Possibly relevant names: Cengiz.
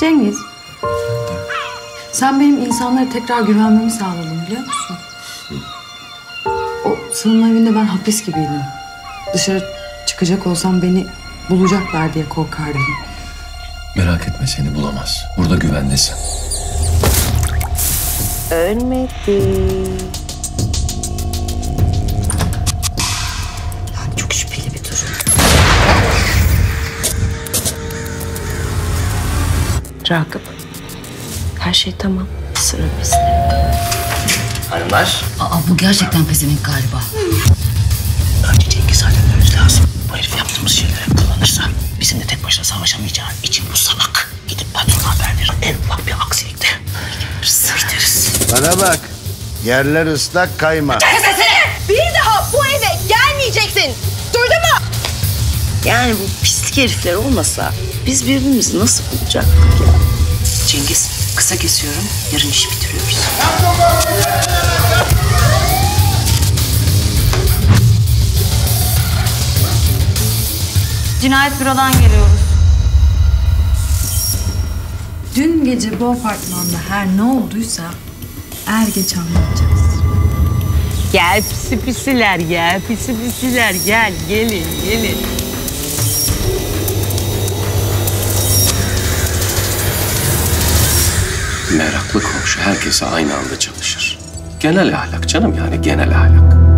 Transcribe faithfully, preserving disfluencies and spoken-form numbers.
Cengiz, sen benim insanlara tekrar güvenmemi sağladın biliyor musun? O sığınma evinde ben hapis gibiydim. Dışarı çıkacak olsam beni bulacaklar diye korkardım. Merak etme, seni bulamaz. Burada güvendesin. Ölmedi. Yani çok şüpheli bir durum. Ragıp, her şey tamam. Sırılmesine. Hanımlar. Aa, bu gerçekten pezevenk galiba. Önce Cengiz halletmemiz lazım. Bu herif yaptığımız şeylere kullanırsa bizimle tek başına savaşamayacağı için bu salak gidip patrona haber verir. En ufak bir aksilikte gideriz. Bana bak, yerler ıslak, kayma. Bir daha bu eve gelmeyeceksin. Duydun mu? Yani bu pislik herifler olmasa biz birbirimizi nasıl bulacaktık ya? Cengiz, kısa kesiyorum. Yarın işi bitiriyoruz. Cinayet bürodan geliyoruz. Dün gece bu apartmanda her ne olduysa er geç anlatacağız. Gel pisi pisiler, gel pisi pisiler, gel gelin gelin. Meraklı komşu herkese aynı anda çalışır. Genel ahlak canım, yani genel ahlak.